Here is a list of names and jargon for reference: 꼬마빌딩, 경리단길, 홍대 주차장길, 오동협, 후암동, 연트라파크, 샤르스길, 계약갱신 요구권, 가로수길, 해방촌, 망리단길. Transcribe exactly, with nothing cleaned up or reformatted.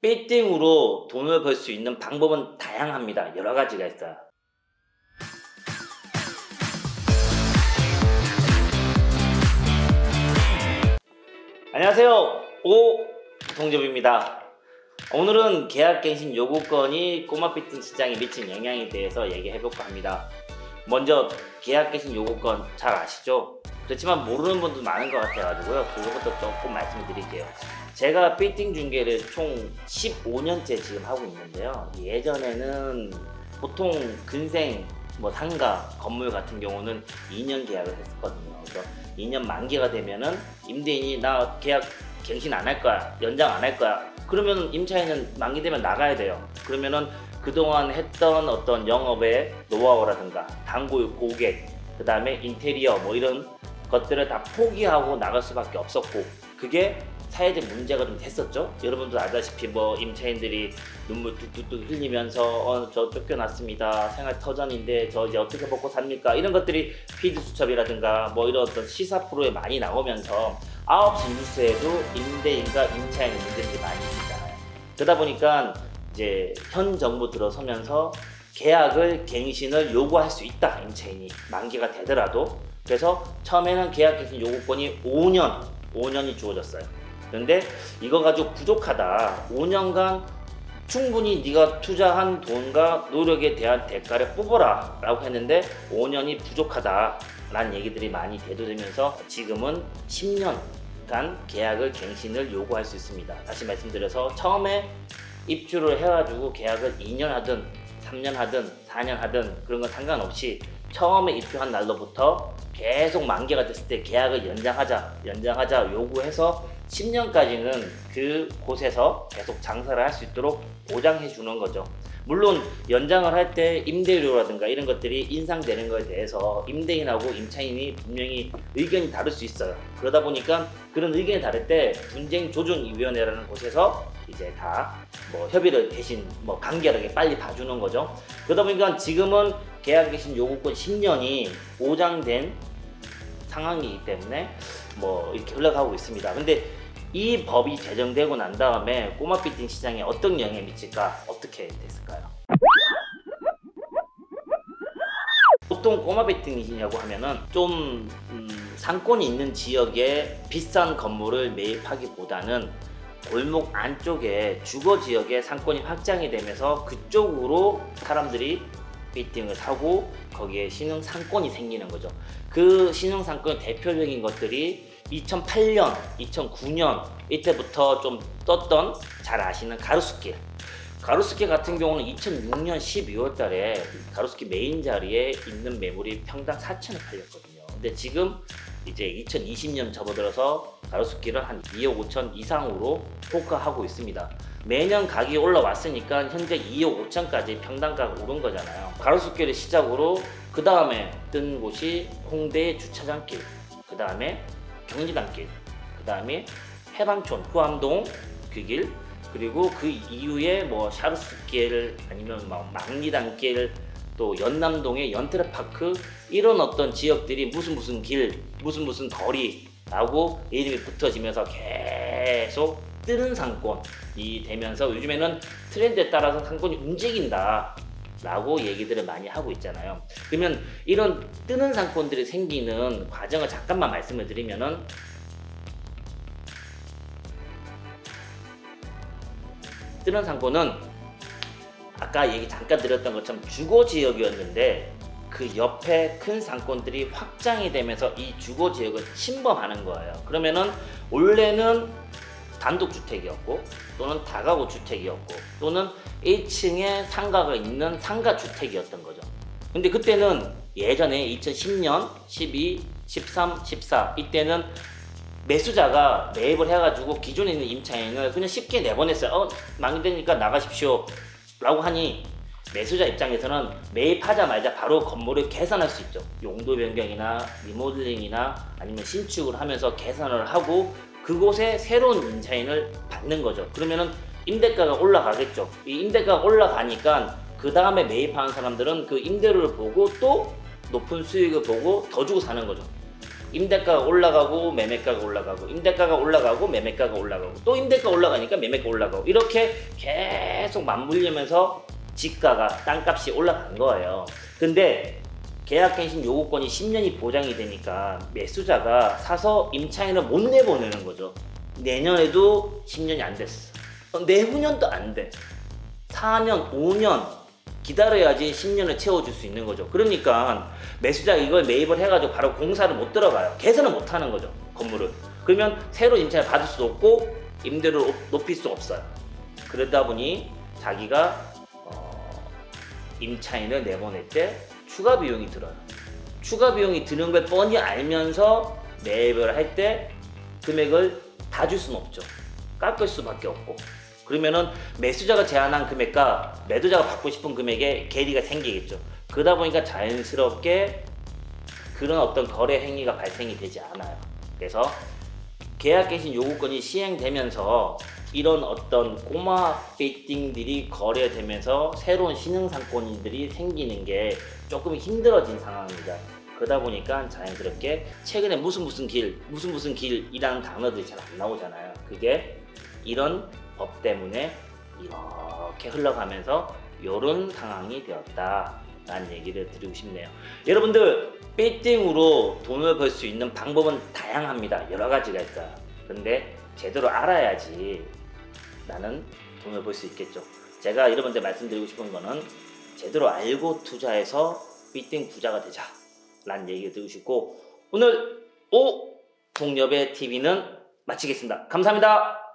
빌딩으로 돈을 벌 수 있는 방법은 다양합니다. 여러 가지가 있어요. 안녕하세요. 오동협입니다. 오늘은 계약갱신 요구권이 꼬마 빌딩 시장에 미친 영향에 대해서 얘기해볼까 합니다. 먼저 계약갱신 요구권 잘 아시죠? 그렇지만 모르는 분도 많은 것 같아가지고요. 그것부터 조금 말씀드릴게요. 제가 빌딩 중개를 총 십오 년째 지금 하고 있는데요. 예전에는 보통 근생, 뭐 상가, 건물 같은 경우는 이 년 계약을 했었거든요. 그래서 이 년 만기가 되면은 임대인이 나 계약 갱신 안 할 거야, 연장 안 할 거야. 그러면 임차인은 만기되면 나가야 돼요. 그러면은 그동안 했던 어떤 영업의 노하우라든가 단골 고객, 그 다음에 인테리어 뭐 이런 것들을 다 포기하고 나갈 수밖에 없었고, 그게 사회적 문제가 좀 됐었죠. 여러분도 알다시피 뭐 임차인들이 눈물 뚝뚝뚝 흘리면서 어, 저 쫓겨났습니다. 생활 터전인데 저 이제 어떻게 먹고 삽니까? 이런 것들이 피디 수첩이라든가 뭐 이런 어떤 시사 프로에 많이 나오면서 아홉 시 뉴스에도 임대인과 임차인 문제들이 많이 있잖아요. 그러다 보니까 이제 현 정부 들어서면서 계약을 갱신을 요구할 수 있다. 임차인이 만기가 되더라도. 그래서 처음에는 계약 갱신 요구권이 오 년, 오 년이 주어졌어요. 그런데 이거 가지고 부족하다, 오 년간 충분히 네가 투자한 돈과 노력에 대한 대가를 뽑아라 라고 했는데 오 년이 부족하다 라는 얘기들이 많이 대두되면서 지금은 십 년간 계약을 갱신을 요구할 수 있습니다. 다시 말씀드려서 처음에 입주를 해가지고 계약을 이 년 하든 삼 년 하든 사 년 하든 그런 건 상관없이 처음에 입주한 날로부터 계속 만기가 됐을 때 계약을 연장하자 연장하자 요구해서 십 년까지는 그 곳에서 계속 장사를 할 수 있도록 보장해 주는 거죠. 물론 연장을 할 때 임대료라든가 이런 것들이 인상되는 것에 대해서 임대인하고 임차인이 분명히 의견이 다를 수 있어요. 그러다 보니까 그런 의견이 다를 때 분쟁조정위원회라는 곳에서 이제 다 뭐 협의를 대신 뭐 간결하게 빨리 봐주는 거죠. 그러다 보니까 지금은 계약갱신 요구권 십 년이 보장된 상황이기 때문에 뭐 이렇게 흘러가고 있습니다. 근데 이 법이 제정되고 난 다음에 꼬마 빌딩 시장에 어떤 영향을 미칠까? 어떻게 됐을까요? 보통 꼬마 빌딩이라고 하면은 좀 음, 상권이 있는 지역에 비싼 건물을 매입하기보다는 골목 안쪽에 주거 지역에 상권이 확장이 되면서 그쪽으로 사람들이 빌딩을 사고 거기에 신흥 상권이 생기는 거죠. 그 신흥 상권의 대표적인 것들이 이천팔 년, 이천구 년 이때부터 좀 떴던 잘 아시는 가로수길. 가로수길 같은 경우는 이천육 년 십이월 달에 가로수길 메인 자리에 있는 매물이 평당 사천에 팔렸거든요. 근데 지금 이제 이천이십 년 접어들어서 가로수길은 한 이억 오천 이상으로 호가하고 있습니다. 매년 가격이 올라왔으니까 현재 이억 오천까지 평당가가 오른 거잖아요. 가로수길을 시작으로 그 다음에 뜬 곳이 홍대 주차장길, 그 다음에 경리단길, 그 다음에 해방촌, 후암동 그 길, 그리고 그 이후에 뭐 샤르스길 아니면 막 망리단길, 또 연남동의 연트라파크, 이런 어떤 지역들이 무슨 무슨 길, 무슨 무슨 거리 라고 이름이 붙어지면서 계속 뜨는 상권이 되면서 요즘에는 트렌드에 따라서 상권이 움직인다 라고 얘기들을 많이 하고 있잖아요. 그러면 이런 뜨는 상권들이 생기는 과정을 잠깐만 말씀을 드리면은 뜨는 상권은 아까 얘기 잠깐 드렸던 것처럼 주거지역이었는데 그 옆에 큰 상권들이 확장이 되면서 이 주거지역을 침범하는 거예요. 그러면은 원래는 단독주택이었고 또는 다가구주택이었고 또는 일 층에 상가가 있는 상가주택이었던 거죠. 근데 그때는 예전에 이천십 년, 십이, 십삼, 십사 이때는 매수자가 매입을 해가지고 기존에 있는 임차인을 그냥 쉽게 내보냈어요. 어, 망인되니까 나가십시오 라고 하니 매수자 입장에서는 매입하자마자 바로 건물을 개선할 수 있죠. 용도 변경이나 리모델링이나 아니면 신축을 하면서 개선을 하고 그곳에 새로운 임차인을 받는 거죠. 그러면은 임대가가 올라가겠죠. 이 임대가가 올라가니까 그 다음에 매입하는 사람들은 그 임대료를 보고 또 높은 수익을 보고 더 주고 사는 거죠. 임대가가 올라가고 매매가가 올라가고 임대가가 올라가고 매매가가 올라가고 또 임대가 올라가니까 매매가 올라가고 이렇게 계속 맞물리면서 집가가 땅값이 올라간 거예요. 근데 계약갱신 요구권이 십 년이 보장이 되니까 매수자가 사서 임차인을 못 내보내는 거죠. 내년에도 십 년이 안 됐어. 내후년도 안 돼. 사 년, 오 년 기다려야지 십 년을 채워줄 수 있는 거죠. 그러니까 매수자가 이걸 매입을 해가지고 바로 공사를 못 들어가요. 개선을 못 하는 거죠, 건물을. 그러면 새로 임차를 받을 수도 없고 임대료를 높일 수 없어요. 그러다 보니 자기가 어, 임차인을 내보낼 때 추가 비용이 들어요. 추가 비용이 드는 걸 뻔히 알면서 매입을 할 때 금액을 다 줄 수는 없죠. 깎을 수밖에 없고. 그러면은 매수자가 제안한 금액과 매도자가 받고 싶은 금액에 괴리가 생기겠죠. 그러다 보니까 자연스럽게 그런 어떤 거래 행위가 발생이 되지 않아요. 그래서 계약갱신 요구권이 시행되면서 이런 어떤 꼬마 빌딩들이 거래되면서 새로운 신흥상권들이 생기는 게 조금 힘들어진 상황입니다. 그러다 보니까 자연스럽게 최근에 무슨 무슨 길, 무슨 무슨 길이라는 단어들이 잘 안 나오잖아요. 그게 이런 법 때문에 이렇게 흘러가면서 이런 상황이 되었다라는 얘기를 드리고 싶네요. 여러분들, 빌딩으로 돈을 벌 수 있는 방법은 다양합니다. 여러 가지가 있어요. 근데 제대로 알아야지 나는 돈을 벌 수 있겠죠. 제가 여러분들 말씀드리고 싶은 거는 제대로 알고 투자해서 빌딩 부자가 되자 라는 얘기를 드리고 싶고, 오늘 오동협의 티비는 마치겠습니다. 감사합니다.